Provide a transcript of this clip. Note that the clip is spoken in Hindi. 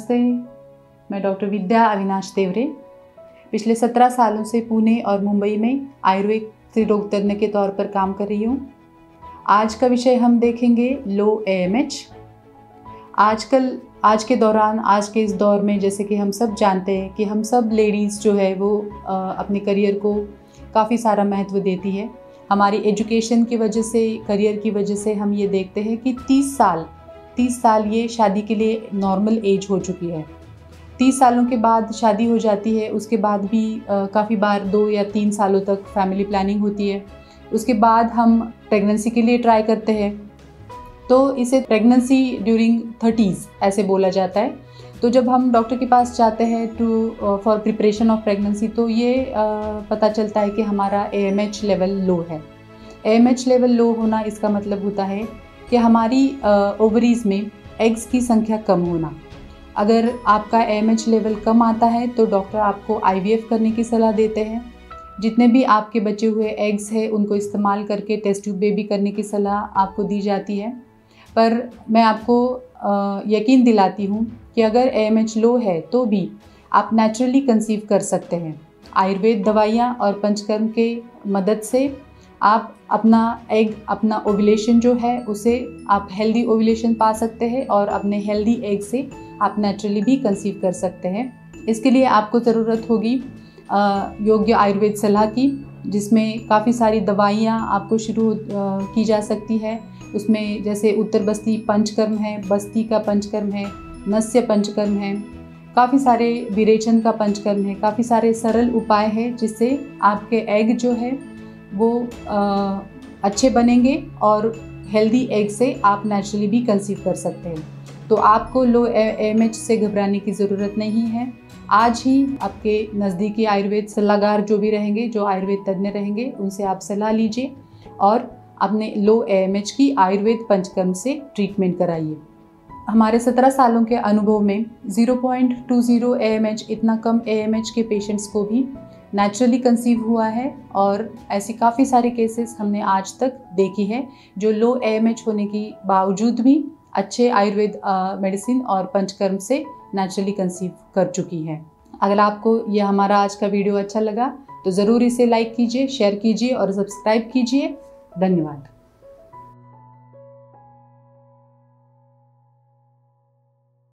नमस्ते, मैं डॉक्टर विद्या अविनाश देवरे पिछले 17 सालों से पुणे और मुंबई में आयुर्वेद से रोग तज्ञ के तौर पर काम कर रही हूँ। आज का विषय हम देखेंगे लो एएमएच। आज के इस दौर में जैसे कि हम सब जानते हैं कि हम सब लेडीज़ जो है वो अपने करियर को काफ़ी सारा महत्व देती है। हमारी एजुकेशन की वजह से, करियर की वजह से हम ये देखते हैं कि 30 साल ये शादी के लिए नॉर्मल एज हो चुकी है। 30 सालों के बाद शादी हो जाती है, उसके बाद भी काफ़ी बार 2 या 3 सालों तक फैमिली प्लानिंग होती है। उसके बाद हम प्रेगनेंसी के लिए ट्राई करते हैं, तो इसे प्रेगनेंसी ड्यूरिंग 30s ऐसे बोला जाता है। तो जब हम डॉक्टर के पास जाते हैं फॉर प्रिपरेशन ऑफ प्रेगनेंसी, तो ये पता चलता है कि हमारा एएमएच लेवल लो है। एएमएच लेवल लो होना, इसका मतलब होता है कि हमारी ओवरीज़ में एग्स की संख्या कम होना। अगर आपका एएमएच लेवल कम आता है तो डॉक्टर आपको आईवीएफ करने की सलाह देते हैं। जितने भी आपके बचे हुए एग्स हैं उनको इस्तेमाल करके टेस्ट ट्यूब बेबी करने की सलाह आपको दी जाती है। पर मैं आपको यकीन दिलाती हूँ कि अगर एएमएच लो है तो भी आप नेचुरली कंसीव कर सकते हैं। आयुर्वेद दवाइयाँ और पंचकर्म के मदद से आप अपना एग, अपना ओव्यूलेशन जो है उसे आप हेल्दी ओव्यूलेशन पा सकते हैं और अपने हेल्दी एग से आप नेचुरली भी कंसीव कर सकते हैं। इसके लिए आपको ज़रूरत होगी योग्य आयुर्वेद सलाह की, जिसमें काफ़ी सारी दवाइयाँ आपको शुरू की जा सकती है। उसमें जैसे उत्तर बस्ती पंचकर्म है, बस्ती का पंचकर्म है, नस्य पंचकर्म है, काफ़ी सारे विरेचन का पंचकर्म है। काफ़ी सारे सरल उपाय हैं जिससे आपके एग जो है वो अच्छे बनेंगे और हेल्दी एग से आप नेचुरली भी कंसीव कर सकते हैं। तो आपको लो एएमएच से घबराने की ज़रूरत नहीं है। आज ही आपके नज़दीकी आयुर्वेद सलाहकार जो भी रहेंगे, जो आयुर्वेद तज्ञ रहेंगे, उनसे आप सलाह लीजिए और अपने लो एएमएच की आयुर्वेद पंचकर्म से ट्रीटमेंट कराइए। हमारे 17 सालों के अनुभव में 0.20 एएमएच, इतना कम एएमएच के पेशेंट्स को भी नेचुरली कंसीव हुआ है और ऐसी काफ़ी सारे केसेस हमने आज तक देखी है जो लो एएमएच होने के बावजूद भी अच्छे आयुर्वेद मेडिसिन और पंचकर्म से नेचुरली कंसीव कर चुकी हैं। अगर आपको यह हमारा आज का वीडियो अच्छा लगा तो ज़रूर इसे लाइक कीजिए, शेयर कीजिए और सब्सक्राइब कीजिए। धन्यवाद।